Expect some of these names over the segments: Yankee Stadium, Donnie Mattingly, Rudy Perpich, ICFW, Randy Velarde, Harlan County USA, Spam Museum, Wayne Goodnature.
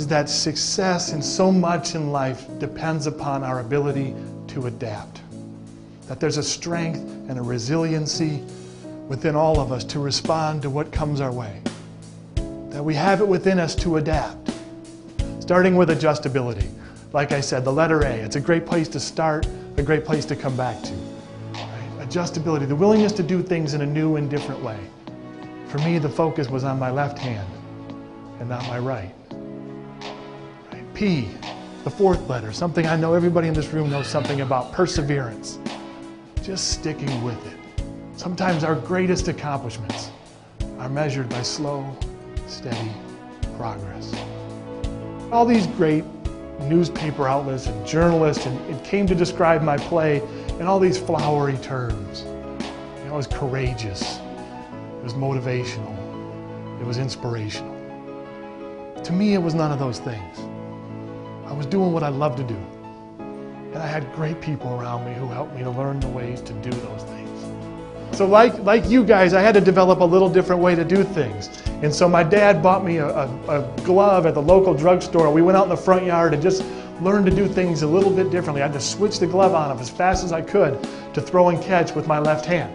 is that success in so much in life depends upon our ability to adapt. That there's a strength and a resiliency within all of us to respond to what comes our way. That we have it within us to adapt. Starting with adjustability. Like I said, the letter A, it's a great place to start, a great place to come back to. Right? Adjustability, the willingness to do things in a new and different way. For me, the focus was on my left hand and not my right. Right? P, the fourth letter, something I know everybody in this room knows something about, perseverance. Just sticking with it. Sometimes our greatest accomplishments are measured by slow, steady progress. All these great newspaper outlets and journalists, and it came to describe my play in all these flowery terms. You know, it was courageous, it was motivational, it was inspirational. To me, it was none of those things. I was doing what I love to do, and I had great people around me who helped me to learn the ways to do those things. So like you guys, I had to develop a little different way to do things. And so my dad bought me a glove at the local drugstore. We went out in the front yard and just learned to do things a little bit differently. I had to switch the glove on as fast as I could to throw and catch with my left hand.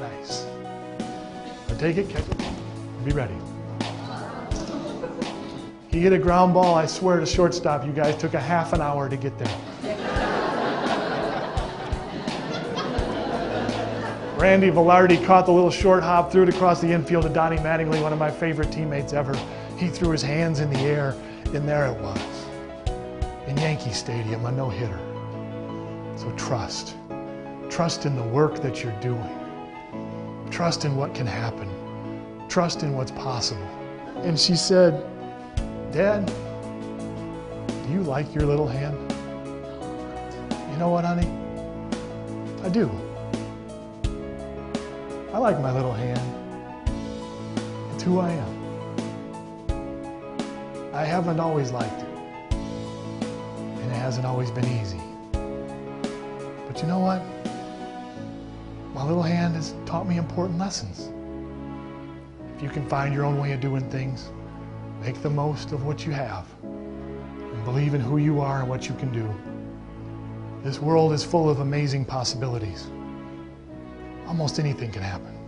Nice. Now take it, catch it, be ready. He hit a ground ball, I swear to shortstop, you guys, took a half an hour to get there. Randy Velarde caught the little short hop, threw it across the infield to Donnie Mattingly, one of my favorite teammates ever. He threw his hands in the air, and there it was. In Yankee Stadium, a no-hitter. So trust. Trust in the work that you're doing. Trust in what can happen. Trust in what's possible. And she said, "Dad, do you like your little hand?" You know what, honey? I do. I like my little hand. It's who I am. I haven't always liked it. And it hasn't always been easy. But you know what? My little hand has taught me important lessons. If you can find your own way of doing things, make the most of what you have, and believe in who you are and what you can do. This world is full of amazing possibilities. Almost anything can happen.